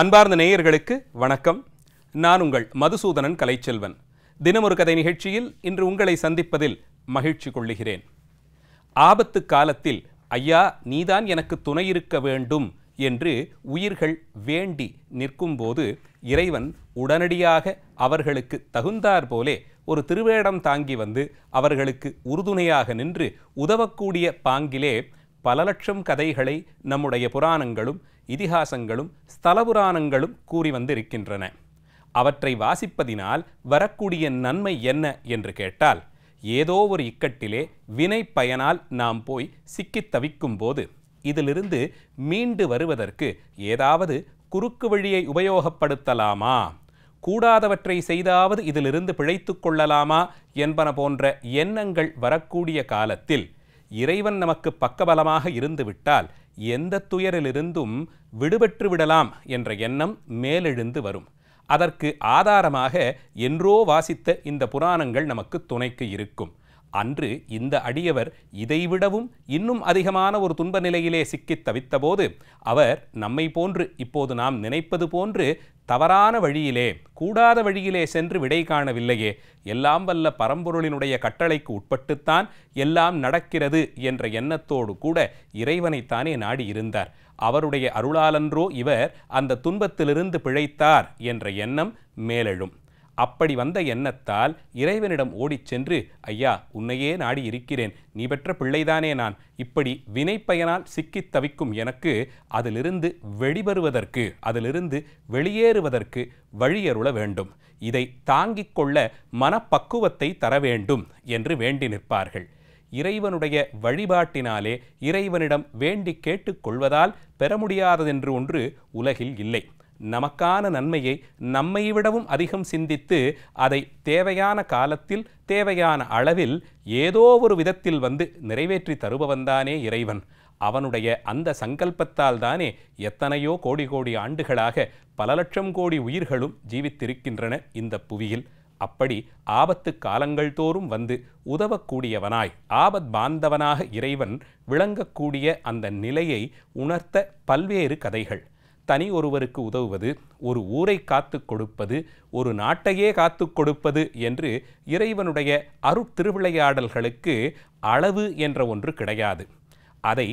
அன்பார்ந்த நேயர்களுக்கு வணக்கம். நான் உங்கள் மதுசூதனன் கலைச்செல்வன். தினமொரு கதை நிகழ்ச்சியில் இன்று உங்களை சந்திப்பதில் மகிழ்ச்சி கொள்ளுகிறேன். ஆபத்து காலத்தில் ஐயா நீதான் எனக்கு துணையிருக்க வேண்டும் என்று உயிர்கள் வேண்டி நிற்கும்போது இறைவன் உடனடியாக அவர்களுக்கு தகுந்தார் போலே ஒரு திருவேடம் தாங்கி வந்து அவர்களுக்கு உறுதுணையாக நின்று உதவக்கூடிய பாங்கிலே பல லட்சம் கதைகளை நம்முடைய புராணங்களும் இதிகாசங்களும் ஸ்தலபுராணங்களும் கூறி வந்திருக்கின்றன. அவற்றை வாசிப்பதினால் வரக்கூடிய நன்மை என்ன என்று கேட்டால், ஏதோ ஒரு இக்கட்டிலே வினை பயனால் நாம் போய் சிக்கித் தவிக்கும் போது இதிலிருந்து மீண்டு வருவதற்கு ஏதாவது குறுக்கு வழியை உபயோகப்படுத்தலாமா, கூடாதவற்றை செய்தாவது இதிலிருந்து பிழைத்து கொள்ளலாமா என்பன போன்ற எண்ணங்கள் வரக்கூடிய காலத்தில் இறைவன் நமக்கு பக்கபலமாக இருந்துவிட்டால் எந்த துயரிலிருந்தும் விடுபட்டு விடலாம் என்ற எண்ணம் மேலெழுந்து வரும். அதற்கு ஆதாரமாக என்றோ வாசித்த இந்த புராணங்கள் நமக்கு துணைக்கு இருக்கும். அன்று இந்த அடியவர் இதைவிடவும் இன்னும் அதிகமான ஒரு துன்ப நிலையிலே சிக்கித் தவித்தபோது அவர் நம்மை போன்று இப்போது நாம் நினைப்பது போன்று தவறான வழியிலே கூடாத வழியிலே சென்று விடை காணவில்லையே, எல்லாம் வல்ல பரம்பொருளினுடைய கட்டளைக்கு உட்பட்டுத்தான் எல்லாம் நடக்கிறது என்ற எண்ணத்தோடு கூட இறைவனைத்தானே நாடியிருந்தார். அவருடைய அருளாலன்றோ இவர் அந்த துன்பத்திலிருந்து பிழைத்தார் என்ற எண்ணம் மேலெழும். அப்படி வந்த எண்ணத்தால் இறைவனிடம் ஓடிச் சென்று, ஐயா உன்னையே நாடி இருக்கிறேன், நீ பெற்ற பிள்ளைதானே நான், இப்படி வினைப்பயனால் சிக்கித் தவிக்கும் எனக்கு அதிலிருந்து வெளிவருவதற்கு அதிலிருந்து வெளியேறுவதற்கு வழியருள வேண்டும், இதை தாங்கிக் கொள்ள மனப்பக்குவத்தை தர வேண்டும் என்று வேண்டி நிற்பார்கள். இறைவனுடைய வழிபாட்டினாலே இறைவனிடம் வேண்டி கேட்டுக்கொள்வதால் பெற முடியாததென்று ஒன்று உலகில் இல்லை. நமக்கான நன்மையை நம்மை விடவும் அதிகம் சிந்தித்து அதை தேவையான காலத்தில் தேவையான அளவில் ஏதோ ஒரு விதத்தில் வந்து நிறைவேற்றி தருபவன்தானே இறைவன். அவனுடைய அந்த சங்கல்பத்தால் தானே எத்தனையோ கோடி கோடி ஆண்டுகளாக பல லட்சம் கோடி உயிர்களும் ஜீவித்திருக்கின்றன இந்த புவியில். அப்படி ஆபத்து காலங்கள் தோறும் வந்து உதவக்கூடியவனாய் ஆபத் பாந்தவனாக இறைவன் விளங்கக்கூடிய அந்த நிலையை உணர்த்த பல்வேறு கதைகள், தனி ஒருவருக்கு உதவுவது, ஒரு ஊரை காத்து கொடுப்பது, ஒரு நாட்டையே காத்து கொடுப்பது என்று இறைவனுடைய அருத்திருவிளையாடல்களுக்கு அளவு என்ற ஒன்று கிடையாது. அதை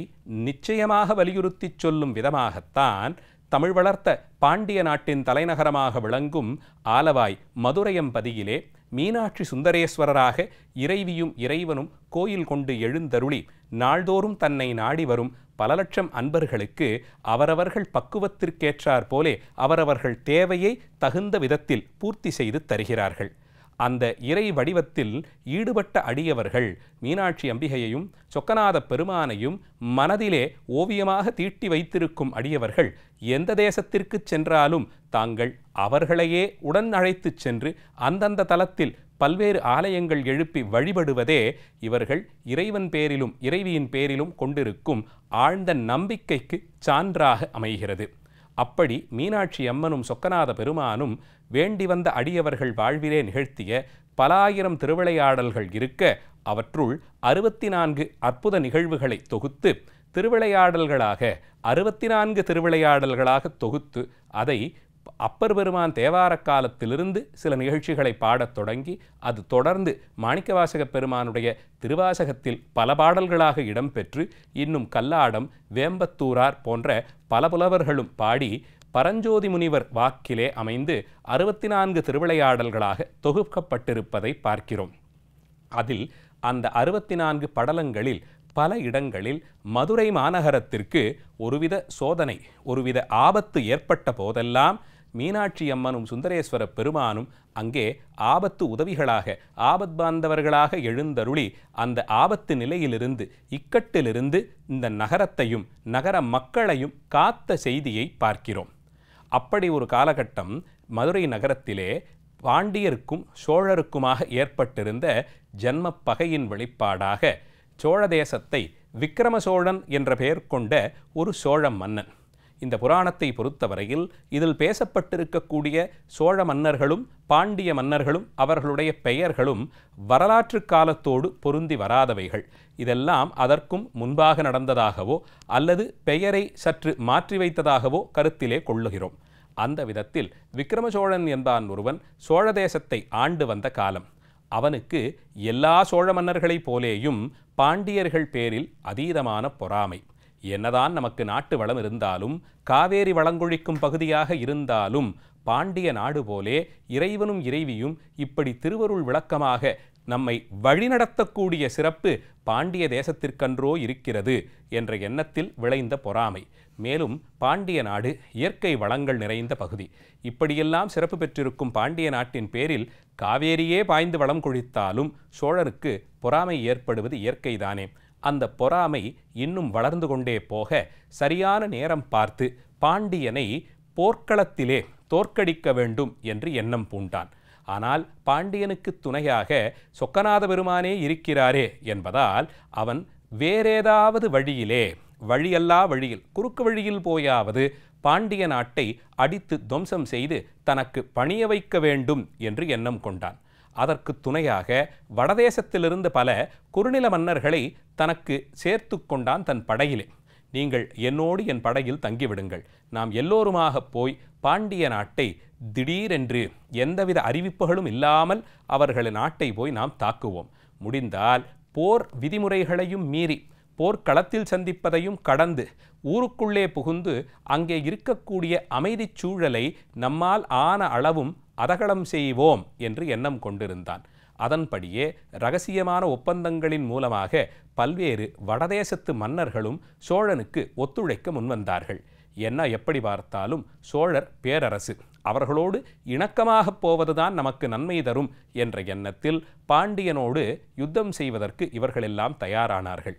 நிச்சயமாக வலியுறுத்தி சொல்லும் விதமாகத்தான் தமிழ் வளர்த்த பாண்டிய நாட்டின் தலைநகரமாக விளங்கும் ஆலவாய் மதுரையம்பதியிலே மீனாட்சி சுந்தரேஸ்வரராக இறைவியும் இறைவனும் கோயில் கொண்டு எழுந்தருளி நாள்தோறும் தன்னை நாடி வரும் பல லட்சம் அன்பர்களுக்கு அவரவர்கள் பக்குவத்திற்கேற்றார் போலே அவரவர்கள் தேவையை தகுந்த விதத்தில் பூர்த்தி செய்து தருகிறார்கள். அந்த இறை வடிவத்தில் ஈடுபட்ட அடியவர்கள் மீனாட்சி அம்பிகையையும் சொக்கநாத பெருமானையும் மனதிலே ஓவியமாக தீட்டி வைத்திருக்கும் அடியவர்கள் எந்த தேசத்திற்கு சென்றாலும் தாங்கள் அவர்களையே உடன் அழைத்துச் சென்று அந்தந்த தலத்தில் பல்வேறு ஆலயங்கள் எழுப்பி வழிபடுவதே இவர்கள் இறைவன் பேரிலும் இறைவியின் பேரிலும் கொண்டிருக்கும் ஆழ்ந்த நம்பிக்கைக்கு சான்றாக அமைகிறது. அப்படி மீனாட்சி அம்மனும் சொக்கநாத பெருமானும் வேண்டி வந்த அடியவர்கள் வாழ்விலே நிகழ்த்திய பலாயிரம் திருவிளையாடல்கள் இருக்க அவற்றுள் 64 அற்புத நிகழ்வுகளை தொகுத்து திருவிளையாடல்களாக 64 திருவிளையாடல்களாக தொகுத்து அதை அப்பர் பெருமான் தேவார காலத்திலிருந்து சில நிகழ்ச்சிகளை பாடத் தொடங்கி அது தொடர்ந்து மாணிக்கவாசக பெருமானுடைய திருவாசகத்தில் பல பாடல்களாக இடம்பெற்று இன்னும் கல்லாடம் வேம்பத்தூரார் போன்ற பல புலவர்களும் பாடி பரஞ்சோதி முனிவர் வாக்கிலே அமைந்து 64 திருவிளையாடல்களாக தொகுக்கப்பட்டிருப்பதை பார்க்கிறோம். அதில் அந்த 64 படலங்களில் பல இடங்களில் மதுரை மாநகரத்திற்கு ஒருவித சோதனை ஒருவித ஆபத்து ஏற்பட்ட போதெல்லாம் மீனாட்சி அம்மனும் சுந்தரேஸ்வர பெருமானும் அங்கே ஆபத்து உதவிகளாக ஆபத் பாந்தவர்களாக எழுந்தருளி அந்த ஆபத்து நிலையிலிருந்து இக்கட்டிலிருந்து இந்த நகரத்தையும் நகர மக்களையும் காத்த செய்தியை பார்க்கிறோம். அப்படி ஒரு காலகட்டம் மதுரை நகரத்திலே பாண்டியருக்கும் சோழருக்குமாக ஏற்பட்டிருந்த ஜன்ம பகையின் வெளிப்பாடாக சோழ தேசத்தை விக்ரம சோழன் என்ற பெயர் கொண்ட ஒரு சோழ மன்னன். இந்த புராணத்தை பொறுத்தவரையில் இதில் பேசப்பட்டிருக்கக்கூடிய சோழ மன்னர்களும் பாண்டிய மன்னர்களும் அவர்களுடைய பெயர்களும் வரலாற்று காலத்தோடு பொருந்தி வராதவைகள். இதெல்லாம் அதற்கும் முன்பாக நடந்ததாகவோ அல்லது பெயரை சற்று மாற்றி வைத்ததாகவோ கருத்திலே கொள்ளுகிறோம். அந்த விதத்தில் விக்ரம சோழன் என்பான் ஒருவன் சோழ தேசத்தை ஆண்டு வந்த காலம். அவனுக்கு எல்லா சோழ மன்னர்களைப் போலேயும் பாண்டியர்கள் பேரில் அதீதமான பொறாமை. என்னதான் நமக்கு நாட்டு வளம் இருந்தாலும், காவேரி வளங்கொழிக்கும் பகுதியாக இருந்தாலும், பாண்டிய நாடு போலே இறைவனும் இறைவியும் இப்படி திருவருள் விளக்கமாக நம்மை வழிநடத்தக்கூடிய சிறப்பு பாண்டிய தேசத்திற்கன்றோ இருக்கிறது என்ற எண்ணத்தில் விளைந்த பொறாமை. மேலும் பாண்டிய நாடு இயற்கை வளங்கள் நிறைந்த பகுதி. இப்படியெல்லாம் சிறப்பு பெற்றிருக்கும் பாண்டிய நாட்டின் பேரில் காவேரியே பாய்ந்து வளம் கொழித்தாலும் சோழருக்கு பொறாமை ஏற்படுவது இயற்கைதானே. அந்த பொறாமை இன்னும் வளர்ந்து கொண்டே போக சரியான நேரம் பார்த்து பாண்டியனை போர்க்களத்திலே தோற்கடிக்க வேண்டும் என்று எண்ணம் பூண்டான். ஆனால் பாண்டியனுக்கு துணையாக சொக்கநாத பெருமானே இருக்கிறாரே என்பதால் அவன் வேறேதாவது வழியிலே, வழியல்லா வழியில், குறுக்கு வழியில் போயாவது பாண்டிய நாட்டை அடித்து துவம்சம் செய்து தனக்கு பணிய வைக்க வேண்டும் என்று எண்ணம் கொண்டான். அதற்கு துணையாக வடதேசத்திலிருந்து பல குறுநில மன்னர்களை தனக்கு சேர்த்து கொண்டான் தன் படையிலே. நீங்கள் என்னோடு என் படையில் தங்கிவிடுங்கள், நாம் எல்லோருமாக போய் பாண்டிய நாட்டை திடீரென்று எந்தவித அறிவிப்புகளும் இல்லாமல் அவர்கள் நாட்டை போய் நாம் தாக்குவோம். முடிந்தால் போர் விதிமுறைகளையும் மீறி போர்க்களத்தில் சந்திப்பதையும் கடந்து ஊருக்குள்ளே புகுந்து அங்கே இருக்கக்கூடிய அமைதி சூழலை நம்மால் ஆன அளவும் அதகலம் செய்வோம் என்று எண்ணம் கொண்டிருந்தான். அதன்படியே இரகசியமான ஒப்பந்தங்களின் மூலமாக பல்வேறு வடதேசத்து மன்னர்களும் சோழனுக்கு ஒத்துழைக்க முன்வந்தார்கள். என்ன எப்படி பார்த்தாலும் சோழர் பேரரசு, அவர்களோடு இணக்கமாக போவதுதான் நமக்கு நன்மை தரும் என்ற எண்ணத்தில் பாண்டியனோடு யுத்தம் செய்வதற்கு இவர்களெல்லாம் தயாரானார்கள்.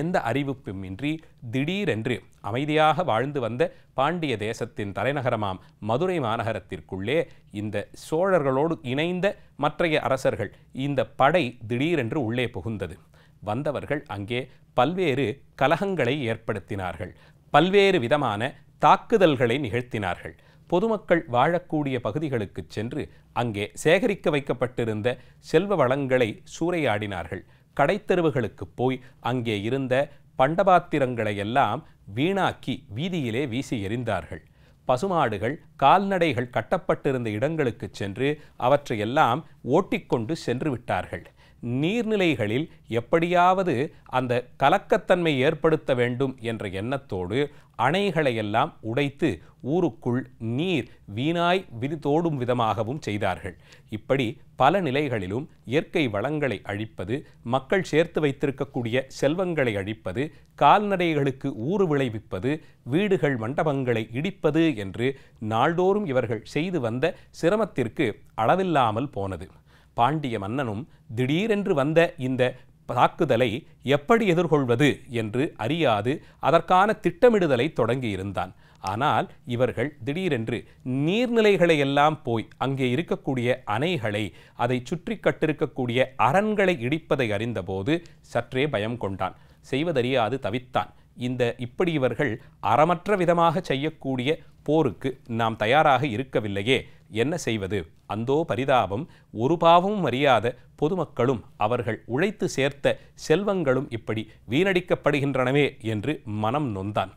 எந்த அறிவிப்புமின்றி திடீரென்று அமைதியாக வாழ்ந்து வந்த பாண்டிய தேசத்தின் தலைநகரமாம் மதுரை மாநகரத்திற்குள்ளே இந்த சோழர்களோடு இணைந்த மற்றைய அரசர்கள், இந்த படை திடீரென்று உள்ளே புகுந்தது. வந்தவர்கள் அங்கே பல்வேறு கலகங்களை ஏற்படுத்தினார்கள், பல்வேறு விதமான தாக்குதல்களை நிகழ்த்தினார்கள். பொதுமக்கள் வாழக்கூடிய பகுதிகளுக்கு சென்று அங்கே சேகரிக்க வைக்கப்பட்டிருந்த செல்வ வளங்களை சூறையாடினார்கள். கடைத்தெருவுகளுக்கு போய் அங்கே இருந்த பண்டபாத்திரங்களை எல்லாம் வீணாக்கி வீதியிலே வீசி எறிந்தார்கள். பசுமாடுகள், கால்நடைகள் கட்டப்பட்டிருந்த இடங்களுக்கு சென்று அவற்றையெல்லாம் ஓட்டிக்கொண்டு சென்று விட்டார்கள். நீர்நிலைகளில் எப்படியாவது அந்த கலக்கத்தன்மை ஏற்படுத்த வேண்டும் என்ற எண்ணத்தோடு அணைகளையெல்லாம் உடைத்து ஊருக்குள் நீர் வீணாய் விதிதோடும் விதமாகவும் செய்தார்கள். இப்படி பல நிலைகளிலும் இயற்கை வளங்களை அழிப்பது, மக்கள் சேர்த்து வைத்திருக்கக்கூடிய செல்வங்களை அழிப்பது, கால்நடைகளுக்கு ஊறு விளைவிப்பது, வீடுகள் மண்டபங்களை இடிப்பது என்று நாள்தோறும் இவர்கள் செய்து வந்த சிரமத்திற்கு அளவில்லாமல் போனது. பாண்டிய மன்னனும் திடீரென்று வந்த இந்த தாக்குதலை எப்படி எதிர்கொள்வது என்று அறியாது அதற்கான திட்டமிடுதலை தொடங்கியிருந்தான். ஆனால் இவர்கள் திடீரென்று நீர்நிலைகளை எல்லாம் போய் அங்கே இருக்கக்கூடிய அணைகளை, அதை சுற்றி கட்டிருக்கக்கூடிய அரண்களை இடிப்பதை அறிந்தபோது சற்றே பயம் கொண்டான். செய்வதறியாது தவித்தான். இப்படி இவர்கள் அறமற்ற விதமாக செய்யக்கூடிய போருக்கு நாம் தயாராக இருக்கவில்லையே, என்ன செய்வது? அந்தோ பரிதாபம்! ஒரு பாவமும் அறியாத பொதுமக்களும் அவர்கள் உழைத்து சேர்த்த செல்வங்களும் இப்படி வீணடிக்கப்படுகின்றனவே என்று மனம் நொந்தான்.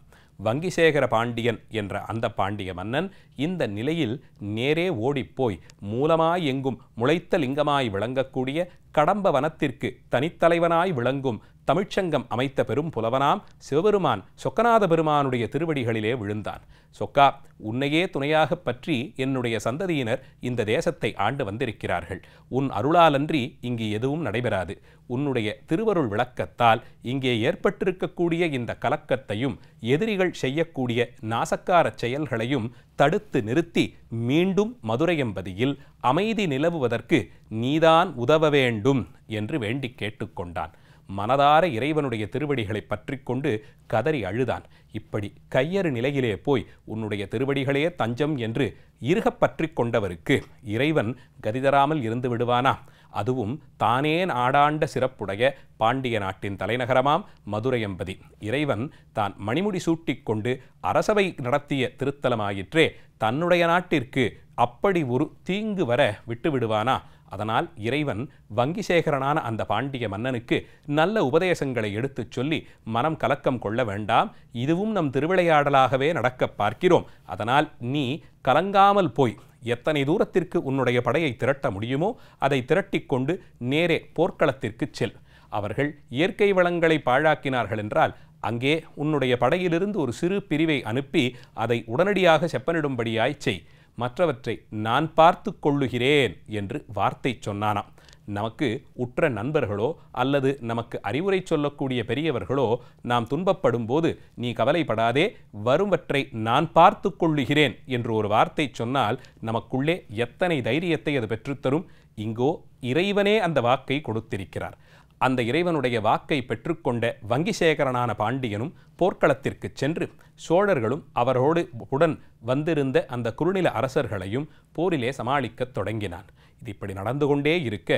வங்கிசேகர பாண்டியன் என்ற அந்த பாண்டிய மன்னன் இந்த நிலையில் நேரே ஓடிப்போய் மூலமாய் எங்கும் முளைத்த லிங்கமாய் விளங்கக்கூடிய கடம்ப வனத்திற்கு தனித்தலைவனாய் விளங்கும் தமிழ்ச்சங்கம் அமைத்த பெரும் புலவனாம் சிவபெருமான் சொக்கநாத பெருமானுடைய திருவடிகளிலே விழுந்தான். சொக்கா, உன்னையே துணையாக பற்றி என்னுடைய சந்ததியினர் இந்த தேசத்தை ஆண்டு வந்திருக்கிறார்கள். உன் அருளாலன்றி இங்கு எதுவும் நடைபெறாது. உன்னுடைய திருவருள் விளக்கத்தால் இங்கே ஏற்பட்டிருக்கக்கூடிய இந்த கலக்கத்தையும் எதிரிகள் செய்யக்கூடிய நாசக்கார செயல்களையும் தடுத்து நிறுத்தி மீண்டும் மதுரையம்பதியில் அமைதி நிலவுவதற்கு நீதான் உதவ வேண்டும் என்று வேண்டி கேட்டுக்கொண்டான். மனதார இறைவனுடைய திருவடிகளை பற்றி கொண்டு கதறி அழுதான். இப்படி கையறு நிலையிலே போய் உன்னுடைய திருவடிகளே தஞ்சம் என்று இறுகப் பற்றி கொண்டவருக்கு இறைவன் கதிதராமல் இருந்து விடுவானா? அதுவும் தானே நாடாண்ட சிறப்புடைய பாண்டிய நாட்டின் தலைநகரமாம் மதுரையம்பதி. இறைவன் தான் மணிமுடி சூட்டிக் கொண்டு அரசவை நடத்திய திருத்தலமாயிற்றே, தன்னுடைய நாட்டிற்கு அப்படி ஒரு தீங்கு வர விட்டுவிடுவானா? அதனால் இறைவன் வங்கிசேகரனான அந்த பாண்டிய மன்னனுக்கு நல்ல உபதேசங்களை எடுத்துச் சொல்லி மனம் கலக்கம் கொள்ள வேண்டாம். இதுவும் நம் திருவிளையாடலாகவே நடக்க பார்க்கிறோம். அதனால் நீ கலங்காமல் போய் எத்தனை தூரத்திற்கு உன்னுடைய படையை திரட்ட முடியுமோ அதை திரட்டிக்கொண்டு நேரே போர்க்களத்திற்கு செல். அவர்கள் இயற்கை வளங்களை பாழாக்கினார்கள் என்றால் அங்கே உன்னுடைய படையிலிருந்து ஒரு சிறு பிரிவை அனுப்பி அதை உடனடியாக செப்பனிடும்படியாய் செய். மற்றவற்றை நான் பார்த்து கொள்ளுகிறேன் என்று வார்த்தை சொன்னானாம். நமக்கு உற்ற நண்பர்களோ அல்லது நமக்கு அறிவுரை சொல்லக்கூடிய பெரியவர்களோ நாம் துன்பப்படும் போது நீ கவலைப்படாதே, வரும்வற்றை நான் பார்த்து கொள்ளுகிறேன் என்று ஒரு வார்த்தை சொன்னால் நமக்குள்ளே எத்தனை தைரியத்தை அது பெற்றுத்தரும். இங்கோ இறைவனே அந்த வாக்கை கொடுத்திருக்கிறார். அந்த இறைவனுடைய வாக்கை பெற்றுக்கொண்ட வங்கிசேகரனான பாண்டியனும் போர்க்களத்திற்கு சென்று சோழர்களும் அவரோடு உடன் வந்திருந்த அந்த குறுநில அரசர்களையும் போரிலே சமாளிக்கத் தொடங்கினான். இது இப்படி நடந்து கொண்டே இருக்க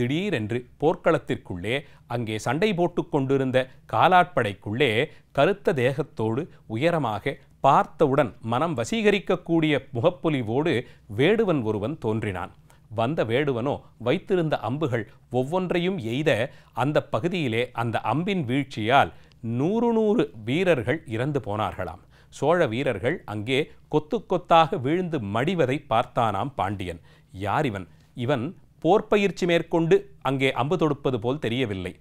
திடீரென்று போர்க்களத்திற்குள்ளே அங்கே சண்டை போட்டு கொண்டிருந்த காலாட்படைக்குள்ளே கருத்த தேகத்தோடு உயரமாக பார்த்தவுடன் மனம் வசீகரிக்கக்கூடிய முகப்பொலிவோடு வேடுவன் ஒருவன் தோன்றினான். வந்த வேடுவனோ வைத்திருந்த அம்புகள் ஒவ்வொன்றையும் எய்த அந்த பகுதியிலே அந்த அம்பின் வீழ்ச்சியால் 100 வீரர்கள் இறந்து போனார்களாம். சோழ வீரர்கள் அங்கே கொத்து கொத்தாக வீழ்ந்து மடிவதை பார்த்தானாம் பாண்டியன். யார் இவன்? இவன் போர்ப்பயிற்சி மேற்கொண்டு அங்கே அம்பு தொடுப்பது போல் தெரியவில்லை.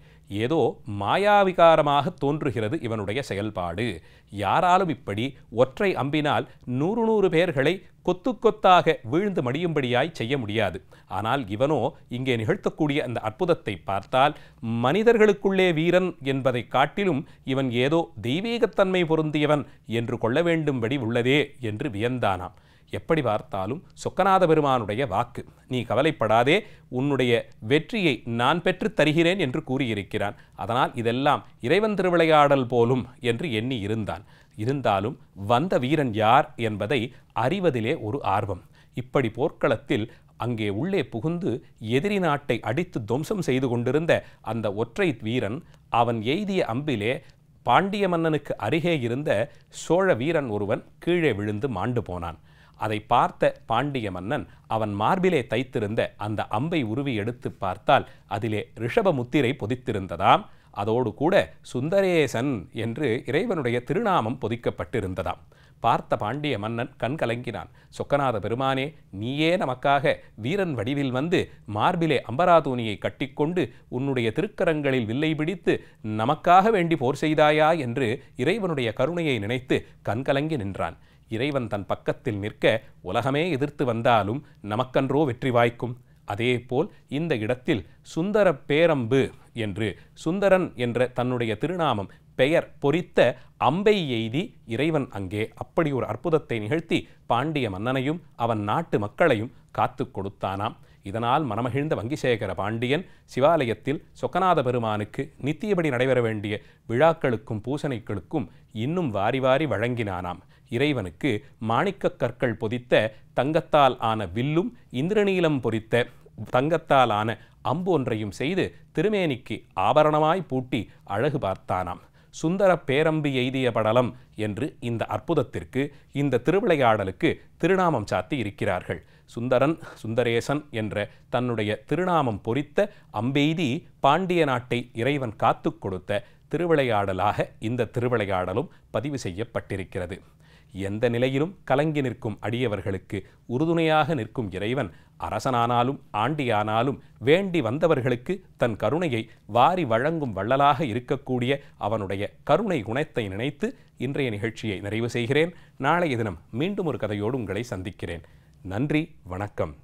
ஏதோ மாயாவிகாரமாக தோன்றுகிறது இவனுடைய செயல்பாடு. யாராலும் இப்படி ஒற்றை அம்பினால் 100 பேர்களை கொத்து கொத்தாக வீழ்ந்து மடியும்படியாய் செய்ய முடியாது. ஆனால் இவனோ இங்கே நிகழ்த்தக்கூடிய அந்த அற்புதத்தை பார்த்தால் மனிதர்களுக்குள்ளே வீரன் என்பதை காட்டிலும் இவன் ஏதோ தெய்வீகத்தன்மை பொருந்தியவன் என்று கொள்ள வேண்டும்படி உள்ளதே என்று வியந்தானாம். எப்படி பார்த்தாலும் சொக்கநாத பெருமானுடைய வாக்கு, நீ கவலைப்படாதே, உன்னுடைய வெற்றியை நான் பெற்று தருகிறேன் என்று கூறியிருக்கிறான். அதனால் இதெல்லாம் இறைவன் திருவிளையாடல் போலும் என்று எண்ணி இருந்தான். இருந்தாலும் வந்த வீரன் யார் என்பதை அறிவதிலே ஒரு ஆர்வம். இப்படி போர்க்களத்தில் அங்கே உள்ளே புகுந்து எதிரி நாட்டை அடித்து துவம்சம் செய்து கொண்டிருந்த அந்த ஒற்றை வீரன் அவன் எய்திய அம்பிலே பாண்டிய மன்னனுக்கு அருகே இருந்த சோழ வீரன் ஒருவன் கீழே விழுந்து மாண்டு போனான். அதை பார்த்த பாண்டிய மன்னன் அவன் மார்பிலே தைத்திருந்த அந்த அம்பை உருவி எடுத்து பார்த்தால் அதிலே ரிஷப முத்திரை பொதித்திருந்ததாம். அதோடு கூட சுந்தரேசன் என்று இறைவனுடைய திருநாமம் பொதிக்கப்பட்டிருந்ததாம். பார்த்த பாண்டிய மன்னன் கண் கலங்கினான். சொக்கநாத பெருமானே, நீயே நமக்காக வீரன் வடிவில் வந்து மார்பிலே அம்பராதூனியை கட்டிக்கொண்டு உன்னுடைய திருக்கரங்களில் வில்லை பிடித்து நமக்காக வேண்டி போர் செய்தாயா என்று இறைவனுடைய கருணையை நினைத்து கண் கலங்கி நின்றான். இறைவன் தன் பக்கத்தில் நிற்க உலகமே எதிர்த்து வந்தாலும் நமக்கன்றோ வெற்றி வாய்க்கும். அதேபோல் இந்த இடத்தில் சுந்தர பேரம்பு என்று சுந்தரன் என்ற தன்னுடைய திருநாமம் பெயர் பொறித்த அம்பை எய்தி இறைவன் அங்கே அப்படி ஒரு அற்புதத்தை நிகழ்த்தி பாண்டிய மன்னனையும் அவன் நாட்டு மக்களையும் காத்து கொடுத்தானாம். இதனால் மனமகிழ்ந்த வங்கிசேகர பாண்டியன் சிவாலயத்தில் சொக்கநாத பெருமானுக்கு நித்தியபடி நடைபெற வேண்டிய விழாக்களுக்கும் பூசணைகளுக்கும் இன்னும் வாரி வாரி வழங்கினானாம். இறைவனுக்கு மாணிக்க கற்கள் பொதித்த தங்கத்தால் ஆன வில்லும் இந்திரநீலம் பொறித்த தங்கத்தால் ஆன அம்பு ஒன்றையும் செய்து திருமேனிக்கு ஆபரணமாய் பூட்டி அழகு பார்த்தானாம். சுந்தர பேரம்பி எய்திய படலம் என்று இந்த அற்புதத்திற்கு, இந்த திருவிளையாடலுக்கு திருநாமம் சாத்தி இருக்கிறார்கள். சுந்தரன், சுந்தரேசன் என்ற தன்னுடைய திருநாமம் பொறித்த அம்பெய்தி பாண்டிய நாட்டை இறைவன் காத்து கொடுத்த திருவிளையாடலாக இந்த திருவிளையாடலும் பதிவு செய்யப்பட்டிருக்கிறது. எந்த நிலையிலும் கலங்கி நிற்கும் அடியவர்களுக்கு உறுதுணையாக நிற்கும் இறைவன் அரசனானாலும் ஆண்டியானாலும் வேண்டி வந்தவர்களுக்கு தன் கருணையை வாரி வழங்கும் வள்ளலாக இருக்கக்கூடிய அவனுடைய கருணை குணத்தை நினைத்து இன்றைய நிகழ்ச்சியை நிறைவு செய்கிறேன். நாளைய தினம் மீண்டும் ஒரு கதையோடு உங்களை சந்திக்கிறேன். நன்றி, வணக்கம்.